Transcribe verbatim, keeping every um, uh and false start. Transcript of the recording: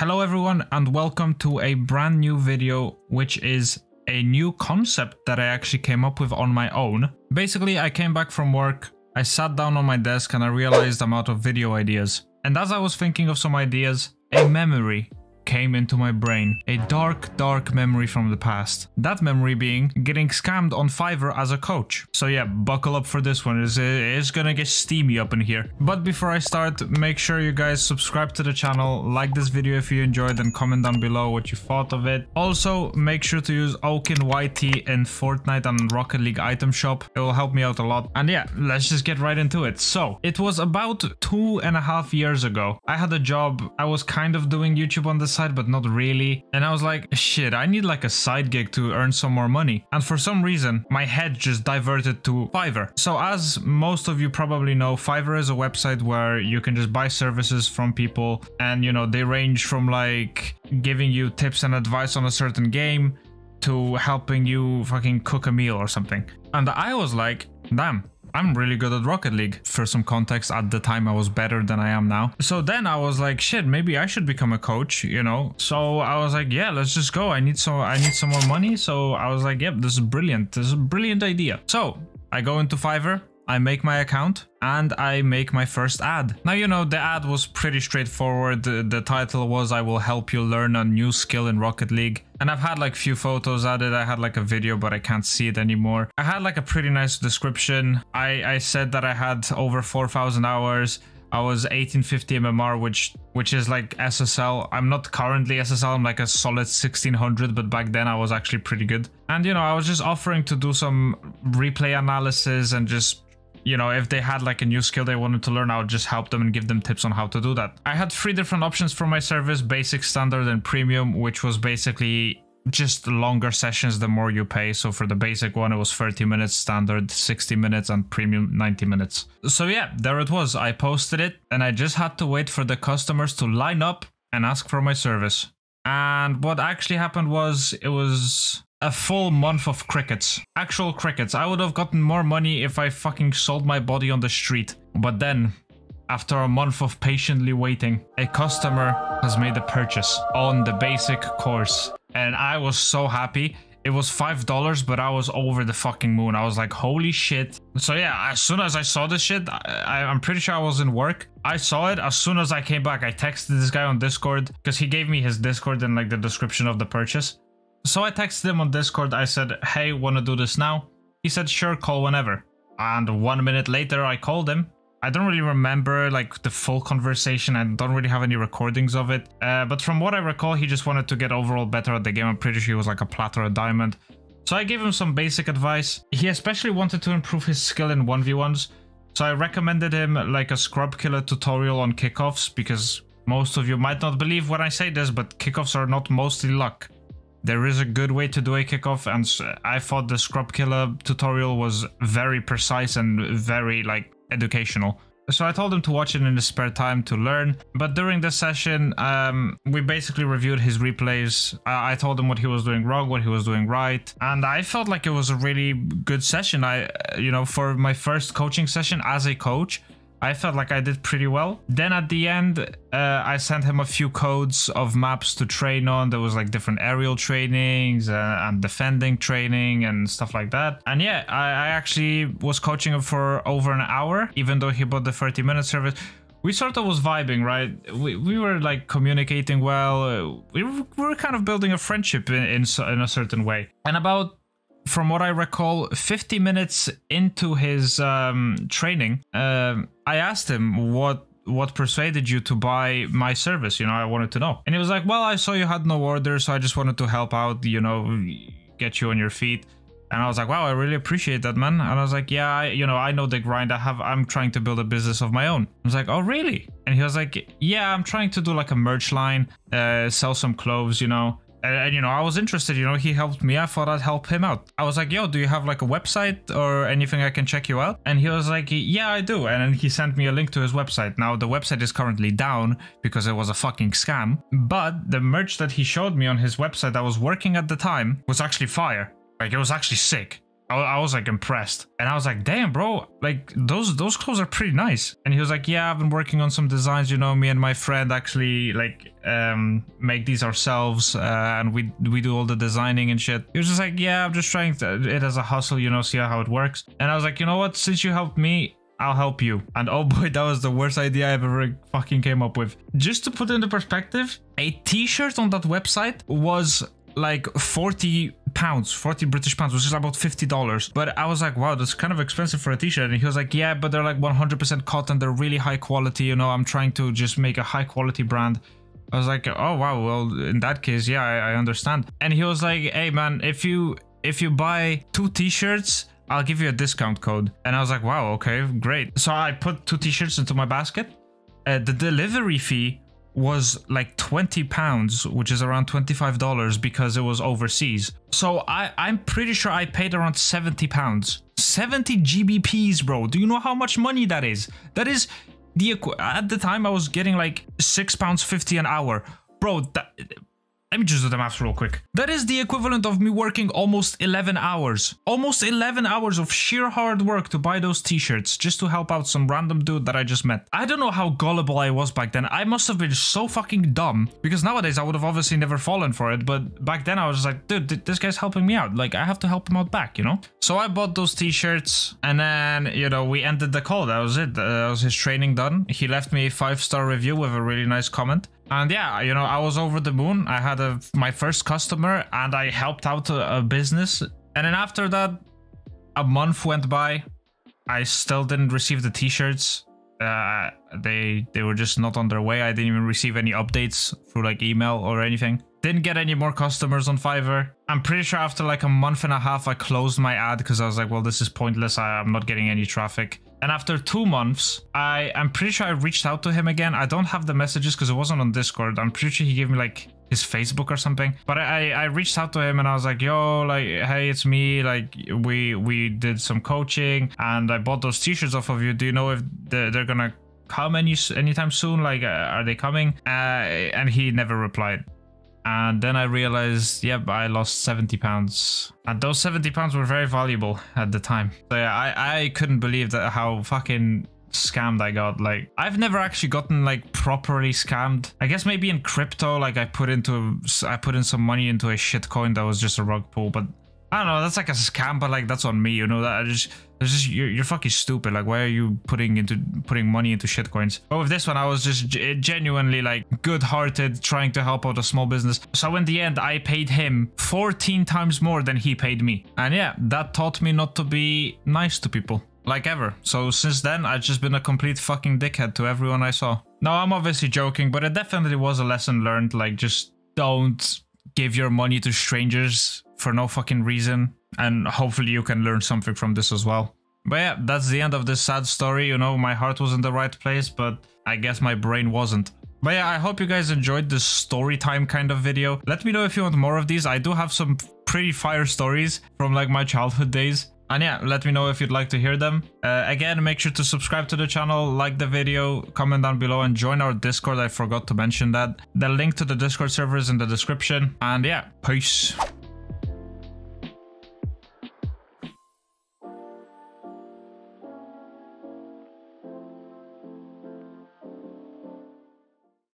Hello everyone and welcome to a brand new video, which is a new concept that I actually came up with on my own. Basically, I came back from work, I sat down on my desk and I realized I'm out of video ideas. And as I was thinking of some ideas, a memory came into my brain. A dark, dark memory from the past. That memory being getting scammed on Fiverr as a coach. So yeah, buckle up for this one. It's, it's gonna get steamy up in here. But before I start, make sure you guys subscribe to the channel, like this video if you enjoyed, and comment down below what you thought of it. Also, make sure to use Okin Y T in Fortnite and Rocket League item shop. It will help me out a lot. And yeah, let's just get right into it. So, it was about two and a half years ago. I had a job. I was kind of doing YouTube on the side, but not really, and I was like, shit, I need like a side gig to earn some more money. And for some reason my head just diverted to Fiverr. So as most of you probably know, Fiverr is a website where you can just buy services from people, and you know, they range from like giving you tips and advice on a certain game to helping you fucking cook a meal or something. And I was like, damn, I'm really good at Rocket League. For some context, at the time I was better than I am now. So then I was like, shit, maybe I should become a coach, you know? So I was like, yeah, let's just go. I need some, I need some more money. So I was like, yep, this is brilliant. This is a brilliant idea. So I go into Fiverr, I make my account, and I make my first ad. Now, you know, the ad was pretty straightforward. The, the title was, I will help you learn a new skill in Rocket League. And I've had like few photos added. I had like a video, but I can't see it anymore. I had like a pretty nice description. I, I said that I had over four thousand hours. I was eighteen fifty M M R, which which is like S S L. I'm not currently S S L, I'm like a solid sixteen hundred, but back then I was actually pretty good. And you know, I was just offering to do some replay analysis and just, you know, if they had like a new skill they wanted to learn, I would just help them and give them tips on how to do that. I had three different options for my service: basic, standard, and premium, which was basically just longer sessions the more you pay. So for the basic one, it was thirty minutes, standard sixty minutes, and premium ninety minutes. So yeah, there it was. I posted it and I just had to wait for the customers to line up and ask for my service. And what actually happened was, it was a full month of crickets. Actual crickets. I would have gotten more money if I fucking sold my body on the street. But then, after a month of patiently waiting, a customer has made a purchase on the basic course. And I was so happy. It was five dollars, but I was over the fucking moon. I was like, holy shit. So yeah, as soon as I saw this shit, I, I'm pretty sure I was in work. I saw it. As soon as I came back, I texted this guy on Discord, because he gave me his Discord and like the description of the purchase. So I texted him on Discord, I said, hey, wanna do this now? He said, sure, call whenever. And one minute later, I called him. I don't really remember like the full conversation, I don't really have any recordings of it. Uh, but from what I recall, he just wanted to get overall better at the game. I'm pretty sure he was like a plat or a diamond. So I gave him some basic advice. He especially wanted to improve his skill in one v ones. So I recommended him like a Scrub Killer tutorial on kickoffs, because most of you might not believe when I say this, but kickoffs are not mostly luck. There is a good way to do a kickoff, and I thought the Scrub Killer tutorial was very precise and very like educational. So I told him to watch it in his spare time to learn. But during the session, um, we basically reviewed his replays. Uh, I told him what he was doing wrong, what he was doing right. And I felt like it was a really good session. I, you know, for my first coaching session as a coach, I felt like I did pretty well. Then at the end, uh, I sent him a few codes of maps to train on. There was like different aerial trainings uh, and defending training and stuff like that. And yeah, I, I actually was coaching him for over an hour, even though he bought the thirty minute service. We sort of was vibing, right? We, we were like communicating well. We were kind of building a friendship in, in, in a certain way. And about, from what I recall, fifty minutes into his um, training, um, I asked him, what what persuaded you to buy my service? You know, I wanted to know. And he was like, well, I saw you had no order, so I just wanted to help out, you know, get you on your feet. And I was like, wow, I really appreciate that, man. And I was like, yeah, I, you know, I know the grind. I have, I'm trying to build a business of my own. I was like, oh, really? And he was like, yeah, I'm trying to do like a merch line, uh, sell some clothes, you know. And, and, you know, I was interested, you know, he helped me. I thought I'd help him out. I was like, yo, do you have like a website or anything I can check you out? And he was like, yeah, I do. And then he sent me a link to his website. Now, the website is currently down because it was a fucking scam. But the merch that he showed me on his website that was working at the time was actually fire. Like, it was actually sick. I, I was like impressed, and I was like, damn, bro, like those those clothes are pretty nice. And he was like, yeah, I've been working on some designs, you know, me and my friend actually like um make these ourselves, uh, and we we do all the designing and shit. He was just like, yeah, I'm just trying to, it as a hustle, you know, see how it works. And I was like, you know what, since you helped me, I'll help you. And oh boy, that was the worst idea I've ever fucking came up with. Just to put it into perspective, a t-shirt on that website was like forty pounds, forty British pounds, which is about fifty dollars. But I was like, wow, that's kind of expensive for a t-shirt. And he was like, yeah, but they're like one hundred percent cotton. They're really high quality. You know, I'm trying to just make a high quality brand. I was like, oh, wow. Well, in that case, yeah, I, I understand. And he was like, hey, man, if you if you buy two t-shirts, I'll give you a discount code. And I was like, wow, okay, great. So I put two t-shirts into my basket. Uh, the delivery fee was like twenty pounds, which is around twenty-five dollars, because it was overseas. So I, I'm pretty sure I paid around seventy pounds. seventy G B Ps, bro. Do you know how much money that is? That is, the at the time I was getting like six pounds fifty an hour. Bro, that, let me just do the math real quick. That is the equivalent of me working almost eleven hours. Almost eleven hours of sheer hard work to buy those t-shirts just to help out some random dude that I just met. I don't know how gullible I was back then. I must have been so fucking dumb, because nowadays I would have obviously never fallen for it. But back then I was just like, dude, this guy's helping me out. Like, I have to help him out back, you know? So I bought those t-shirts, and then, you know, we ended the call. That was it. That was his training done. He left me a five-star review with a really nice comment. And yeah, you know, I was over the moon. I had a, my first customer, and I helped out a, a business. And then after that, a month went by. I still didn't receive the t-shirts. Uh, they they were just not on their way. I didn't even receive any updates through like email or anything. Didn't get any more customers on Fiverr. I'm pretty sure after like a month and a half, I closed my ad because I was like, well, this is pointless. I, I'm not getting any traffic. And after two months, I am pretty sure I reached out to him again. I don't have the messages because it wasn't on Discord. I'm pretty sure he gave me like his Facebook or something. But I, I reached out to him, and I was like, yo, like, hey, it's me. Like, we we did some coaching, and I bought those t-shirts off of you. Do you know if they're, they're gonna come any anytime soon? Like, uh, are they coming? Uh, and he never replied. And then I realized, yep, I lost seventy pounds. And those seventy pounds were very valuable at the time. So yeah, I, I couldn't believe that how fucking scammed I got. Like, I've never actually gotten like properly scammed. I guess maybe in crypto, like I put into, I put in some money into a shitcoin that was just a rug pull. But I don't know, that's like a scam, but like that's on me, you know, that I just, it's just, you're, you're fucking stupid. Like, why are you putting into putting money into shitcoins? But with this one, I was just genuinely like good-hearted, trying to help out a small business. So in the end, I paid him fourteen times more than he paid me. And yeah, that taught me not to be nice to people, like ever. So since then, I've just been a complete fucking dickhead to everyone I saw. Now, I'm obviously joking, but it definitely was a lesson learned. Like, just don't give your money to strangers for no fucking reason. And hopefully you can learn something from this as well. But yeah, that's the end of this sad story. You know, my heart was in the right place, but I guess my brain wasn't. But yeah, I hope you guys enjoyed this story time kind of video. Let me know if you want more of these. I do have some pretty fire stories from like my childhood days. And yeah, let me know if you'd like to hear them. Uh, again, make sure to subscribe to the channel, like the video, comment down below, and join our Discord. I forgot to mention that. The link to the Discord server is in the description. And yeah, peace.